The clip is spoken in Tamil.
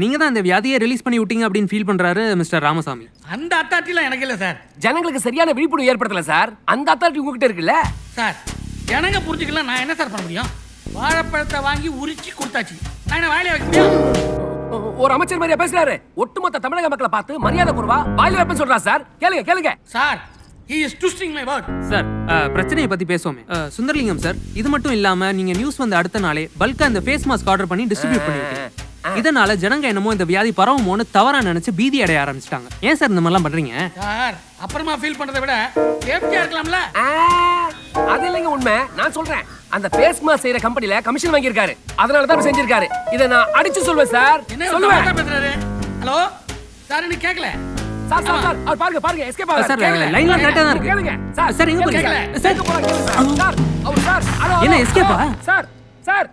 நீங்க தான் இந்த வியாதியை ரிலீஸ் பண்ணி விட்டீங்க அப்படினு ஃபீல் பண்றாரு மிஸ்டர் ராமசாமி. அந்த அத்தாரிட்டிலாம் எனக்கு இல்ல சார். ஜனங்களுக்கு சரியான விழிப்புணர்வு ஏற்படுத்தல சார். அந்த அத்தாரிட்டி உங்ககிட்ட இருக்குல்ல? சார், ஜனங்க புரிஞ்சிக்கலாம் நான் என்ன சார் பண்ண முடியும்? வாழைப்பழத்தை வாங்கி உரிச்சி கொடுத்தாச்சு. நான் என்ன வாயில வைக்க முடியும்? ஒரு அமைச்சர் மாதிரியா பேசுறாரு. ஒட்டுமொத்த தமிழக மக்களை பார்த்து மரியாதை குறைவா வாயில வைப்பேன்னு சொல்றாரு சார். கேளுங்க கேளுங்க. Sir He is twisting my word. Sir, பிரச்சனையை பத்தி பேசுவோமே. சுந்தரலிங்கம் சார், இது மட்டும் இல்லாம நீங்க நியூஸ் வந்த அடுத்த நாளே பல்கா இந்த ஃபேஸ் மாஸ்க் ஆர்டர் பண்ணி டிஸ்ட்ரிபியூட் பண்ணிட்டீங்க. இதனால ஜனங்க என்னமோ இந்த வியாதி பரவுமோன்னு தவறா நினைச்சு பீதி அடைய ஆரம்பிச்சிட்டாங்க. ஏன் சார் இந்த மாதிரி எல்லாம் பண்றீங்க? சார், அப்புறமா ஃபீல் பண்றதை விட சேஃப்டியா இருக்கலாம்ல. அது இல்லங்க உண்மை. நான் சொல்றேன். அந்த ஃபேஸ் மாஸ்க் செய்யற கம்பெனில கமிஷன் வாங்கி இருக்காரு. அதனால தான் செஞ்சிருக்காரு. இத நான் அடிச்சு சொல்வேன் சார். சொல்லுங்க பேசுறாரு. ஹலோ சார், நீ கேக்கல? சார் சார் சார் அவர் பாருங்க பாருங்க எஸ்கேப் ஆகுது சார். லைன்ல கரெக்ட்டா தான் இருக்கு. கேளுங்க சார். சார் இங்க பாருங்க சார். சார் அவர் சார் என்ன எஸ்கேப்பா சார்? சார்